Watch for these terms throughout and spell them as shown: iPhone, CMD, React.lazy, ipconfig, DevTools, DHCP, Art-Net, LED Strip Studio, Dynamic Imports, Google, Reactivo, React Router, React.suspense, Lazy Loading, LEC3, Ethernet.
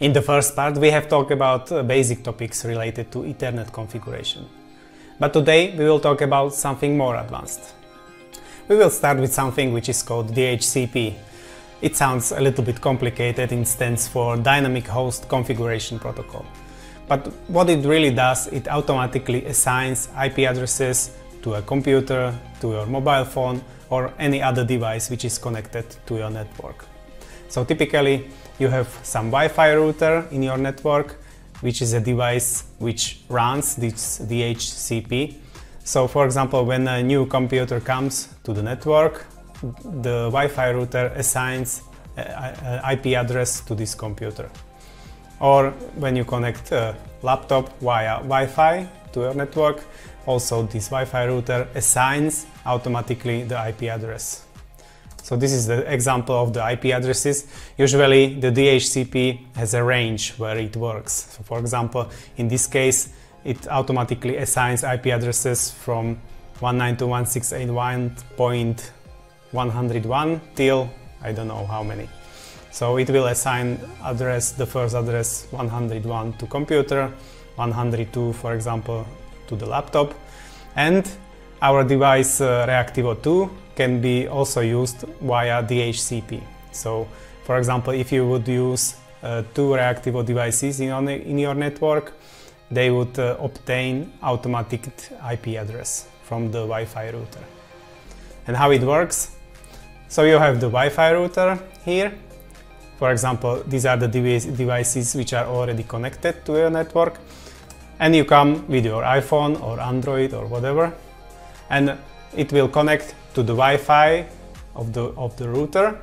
In the first part, we have talked about basic topics related to Ethernet configuration. But today we will talk about something more advanced. We will start with something which is called DHCP. It sounds a little bit complicated. It stands for Dynamic Host Configuration Protocol. But what it really does, it automatically assigns IP addresses to a computer, to your mobile phone, or any other device which is connected to your network. So typically, you have some Wi-Fi router in your network, which is a device which runs this DHCP. So, for example, when a new computer comes to the network, the Wi-Fi router assigns an IP address to this computer. Or when you connect a laptop via Wi-Fi to your network, also this Wi-Fi router assigns automatically the IP address. So this is the example of the IP addresses. Usually the DHCP has a range where it works. So for example, in this case, it automatically assigns IP addresses from 192.168.1.101 till I don't know how many. So it will assign address, the first address 101 to computer, 102 for example to the laptop, and our device Reactivo 2 can be also used via DHCP. So, for example, if you would use two Reactivo devices in your network, they would obtain automatic IP address from the Wi-Fi router. And how it works? So you have the Wi-Fi router here. For example, these are the devices which are already connected to your network. And you come with your iPhone or Android or whatever, and it will connect to the Wi-Fi of the router,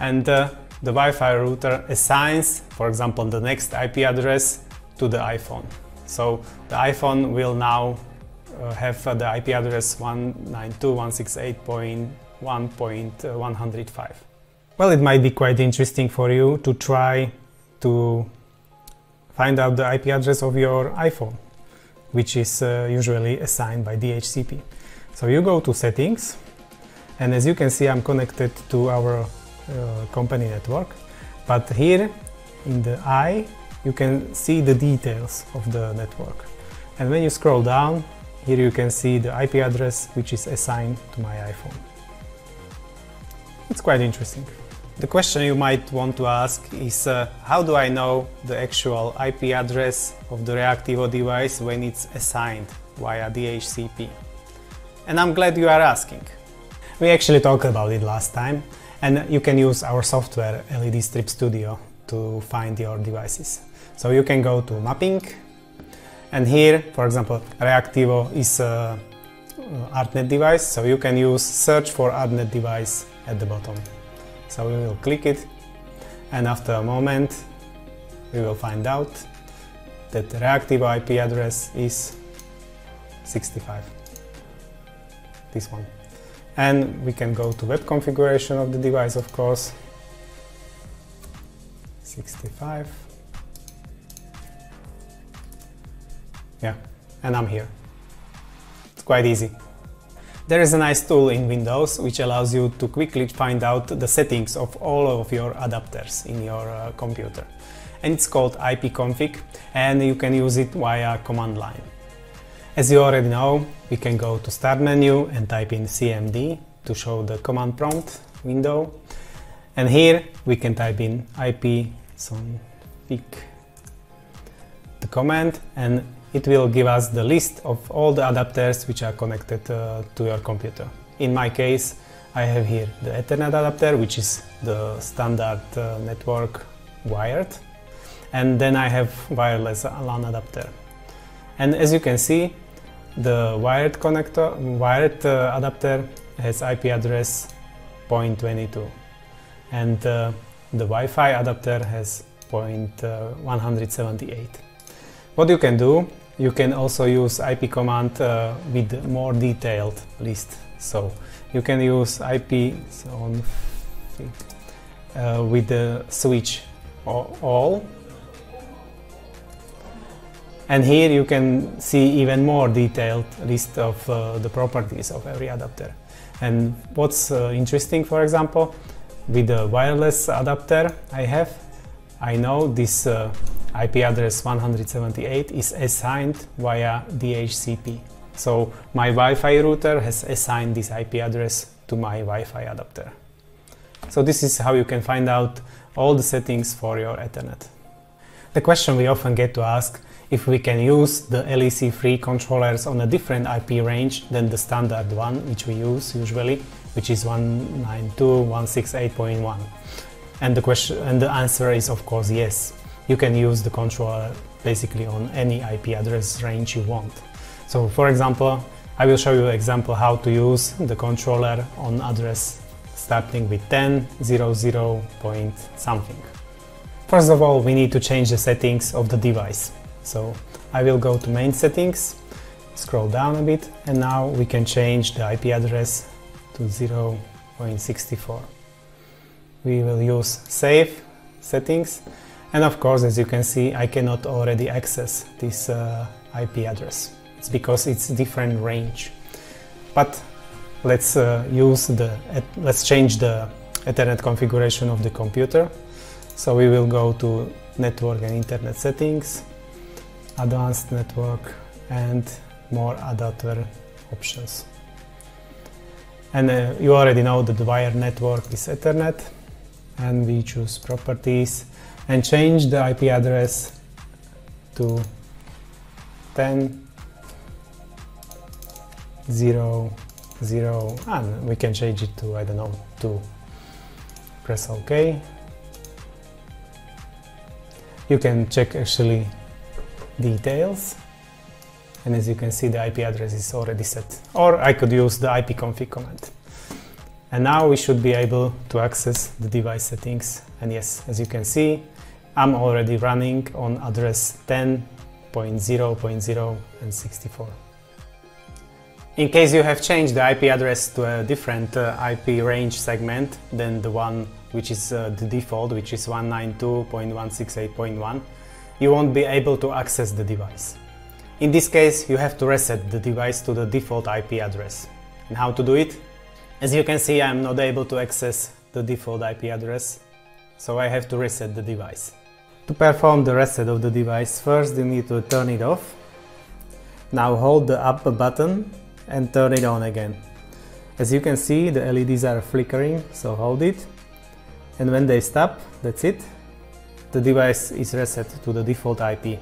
and the Wi-Fi router assigns, for example, the next IP address to the iPhone. So the iPhone will now have the IP address 192.168.1.105. Well, it might be quite interesting for you to try to find out the IP address of your iPhone, which is usually assigned by DHCP. So you go to settings, and as you can see, I'm connected to our company network, but here in the eye you can see the details of the network, and when you scroll down here you can see the IP address which is assigned to my iPhone. It's quite interesting. The question you might want to ask is how do I know the actual IP address of the Reactivo device when it's assigned via DHCP? And I'm glad you are asking. We actually talked about it last time, and you can use our software LED Strip Studio to find your devices. So you can go to mapping, and here, for example, Reactivo is an Art-Net device, so you can use search for Art-Net device at the bottom. So we will click it, and after a moment we will find out that the Reactivo IP address is 65, this one. And we can go to web configuration of the device, of course, 65. Yeah, and I'm here. It's quite easy. There is a nice tool in Windows which allows you to quickly find out the settings of all of your adapters in your computer. And it's called ipconfig, and you can use it via command line. As you already know, we can go to Start menu and type in CMD to show the command prompt window. And here we can type in ipconfig, the command, and it will give us the list of all the adapters which are connected to your computer. In my case, I have here the Ethernet adapter, which is the standard network wired, and then I have wireless LAN adapter. And as you can see, the wired connector, wired adapter has IP address 0.22, and the Wi-Fi adapter has 0.178. What you can do, you can also use IP command with more detailed list. So you can use ipconfig with the switch all, and here you can see even more detailed list of the properties of every adapter. And what's interesting, for example, with the wireless adapter I have, I know this IP address 178 is assigned via DHCP. So my Wi-Fi router has assigned this IP address to my Wi-Fi adapter. So this is how you can find out all the settings for your Ethernet. The question we often get to ask if we can use the LEC3 controllers on a different IP range than the standard one which we use usually, which is 192.168.1. And the answer is of course yes. You can use the controller basically on any IP address range you want. So for example, I will show you an example how to use the controller on address starting with 10.0.0.something. First of all, we need to change the settings of the device. So I will go to main settings, scroll down a bit, and now we can change the IP address to 0.64. We will use save settings, and of course, as you can see, I cannot already access this IP address. It's because it's different range. But let's change the Ethernet configuration of the computer. So we will go to network and internet settings, advanced network, and more adapter options. And you already know that the wired network is Ethernet, and we choose properties and change the IP address to 10.0.0, and we can change it to, I don't know, 2. Press OK. You can check actually details, and as you can see, the IP address is already set, or I could use the ipconfig command. And now we should be able to access the device settings, and yes, as you can see, I'm already running on address 10.0.0.64. In case you have changed the IP address to a different IP range segment than the one which is the default, which is 192.168.1, you won't be able to access the device. In this case, you have to reset the device to the default IP address. And how to do it? As you can see, I'm not able to access the default IP address, so I have to reset the device. To perform the reset of the device, first you need to turn it off. Now hold the up button and turn it on again. As you can see, the LEDs are flickering, so hold it. And when they stop, that's it. The device is reset to the default IP,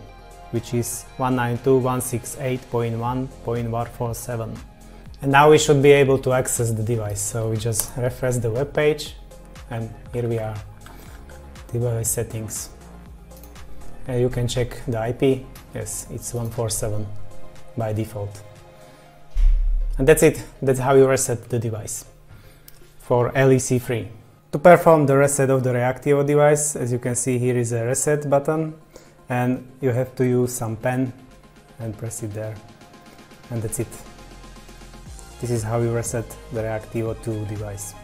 which is 192.168.1.147. And now we should be able to access the device. So we just refresh the web page, and here we are, device settings. And you can check the IP. Yes, it's 147 by default. And that's it. That's how you reset the device for LEC3. To perform the reset of the Reactivo device, as you can see, here is a reset button, and you have to use some pen and press it there, and that's it. This is how you reset the Reactivo 2 device.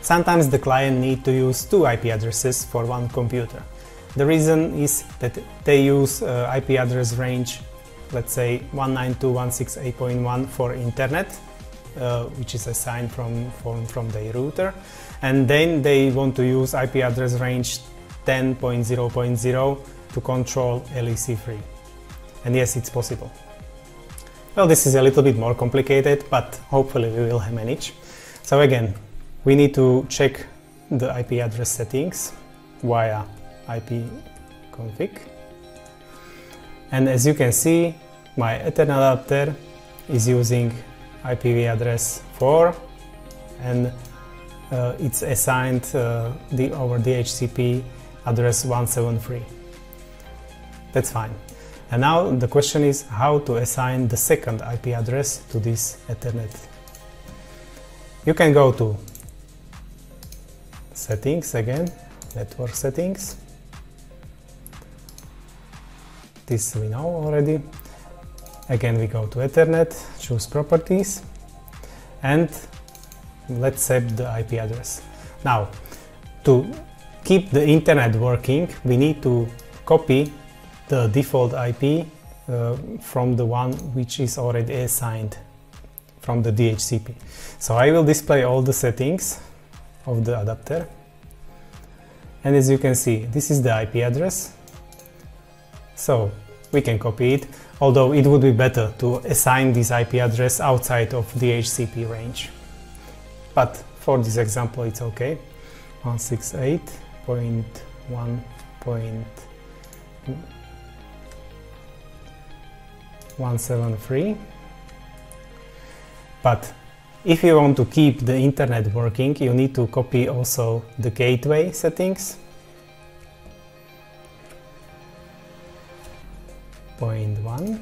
Sometimes the client needs to use 2 IP addresses for one computer. The reason is that they use IP address range, let's say 192.168.1 for internet, which is assigned from their router, and then they want to use IP address range 10.0.0 to control LEC3. And yes, it's possible. Well, this is a little bit more complicated, but hopefully we will manage. So again, we need to check the IP address settings via ipconfig. And as you can see, my Ethernet adapter is using IPv address 4, and it's assigned over DHCP address 173. That's fine. And now the question is how to assign the second IP address to this Ethernet. You can go to settings again, network settings. This we know already. Again, we go to Ethernet, choose properties, and let's set the IP address. Now, to keep the internet working, we need to copy the default IP from the one which is already assigned from the DHCP. So I will display all the settings of the adapter, And as you can see, this is the IP address, so we can copy it, although it would be better to assign this IP address outside of the DHCP range. But for this example it's okay. 168.1.173. But if you want to keep the internet working, you need to copy also the gateway settings. 0.1.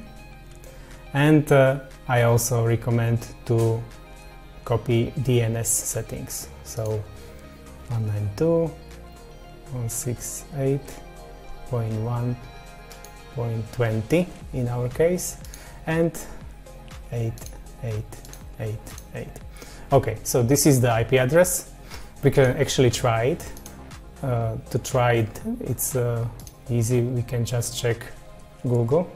And I also recommend to copy DNS settings. So 192.168.1.20 in our case, and 8.8.8.8. Okay, so this is the IP address. We can actually try it. To try it, it's easy. We can just check Google.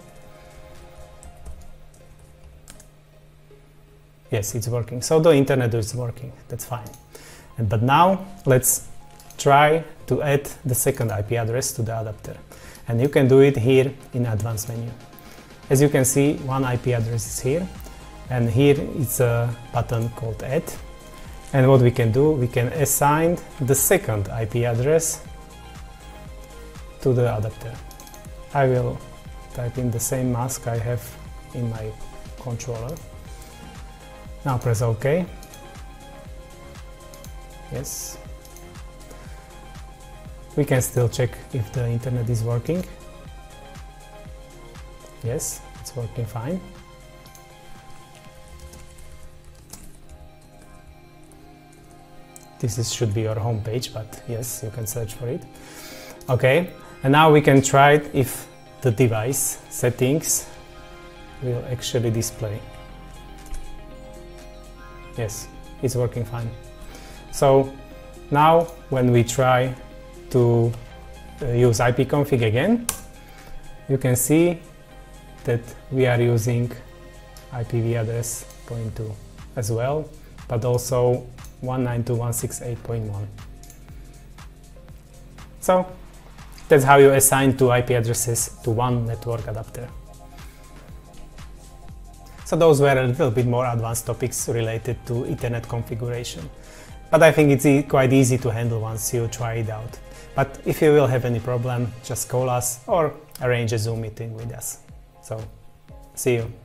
Yes, it's working. So the internet is working. That's fine. But now let's try to add the second IP address to the adapter. And you can do it here in advanced menu. As you can see, one IP address is here. And here it's a button called Add. And what we can do, we can assign the second IP address to the adapter. I will type in the same mask I have in my controller. Now press OK. Yes. We can still check if the internet is working. Yes, it's working fine. This should be your home page, but yes, you can search for it. Okay, and now we can try it if the device settings will actually display. Yes, it's working fine. So now when we try to use ipconfig again, you can see that we are using IPv address 0.2 as well, but also 192.168.1. So that's how you assign two IP addresses to one network adapter. So those were a little bit more advanced topics related to Ethernet configuration. But I think it's quite easy to handle once you try it out. But if you will have any problem, just call us or arrange a Zoom meeting with us. So, see you.